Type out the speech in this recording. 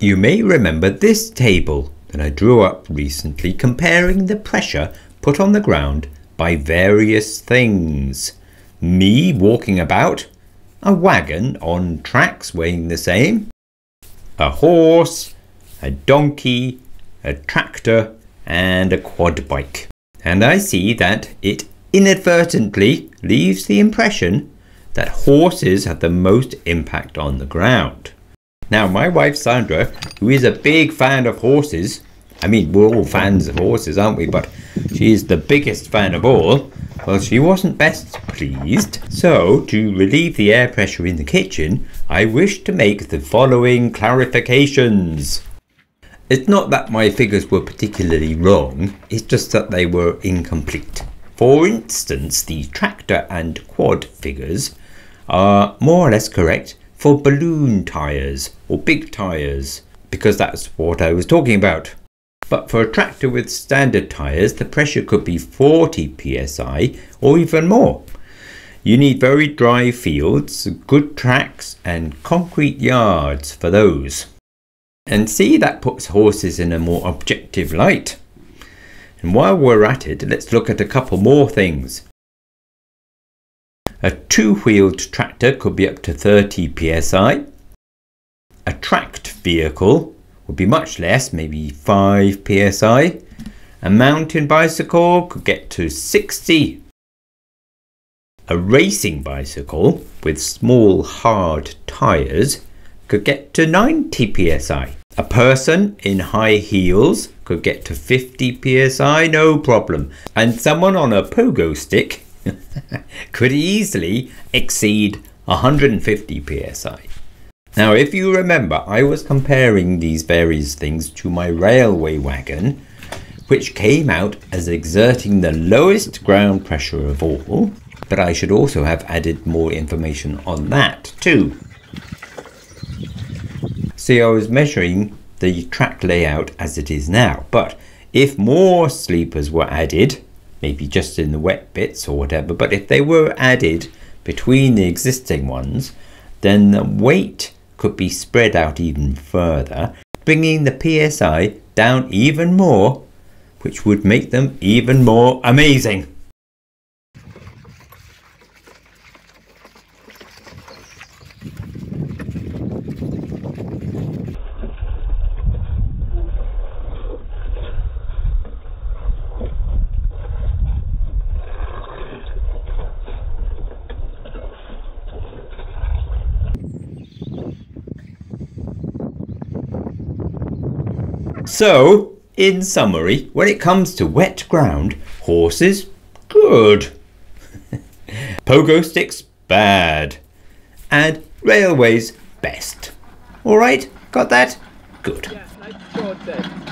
You may remember this table that I drew up recently comparing the pressure put on the ground by various things. Me walking about, a wagon on tracks weighing the same, a horse, a donkey, a tractor and a quad bike. And I see that it inadvertently leaves the impression that horses have the most impact on the ground. Now my wife Sandra, who is a big fan of horses, I mean we're all fans of horses aren't we, but she's the biggest fan of all, well she wasn't best pleased. So to relieve the air pressure in the kitchen I wish to make the following clarifications. It's not that my figures were particularly wrong, it's just that they were incomplete. For instance, the tractor and quad figures are more or less correct for balloon tyres or big tyres, because that's what I was talking about. But for a tractor with standard tyres the pressure could be 40 psi or even more. You need very dry fields, good tracks and concrete yards for those. And see, that puts horses in a more objective light. And while we're at it, let's look at a couple more things. A two-wheeled tractor could be up to 30 psi. A tracked vehicle would be much less, maybe 5 psi. A mountain bicycle could get to 60. A racing bicycle with small hard tyres could get to 90 psi. A person in high heels could get to 50 psi, no problem. And someone on a pogo stick could easily exceed 150 psi. Now if you remember, I was comparing these various things to my railway wagon, which came out as exerting the lowest ground pressure of all, but I should also have added more information on that too. See, I was measuring the track layout as it is now, but if more sleepers were added, maybe just in the wet bits or whatever, but if they were added between the existing ones, then the weight could be spread out even further, bringing the PSI down even more, which would make them even more amazing. So, in summary, when it comes to wet ground, horses, good. Pogo sticks, bad. And railways, best. Alright, got that? Good. Yeah, I got that.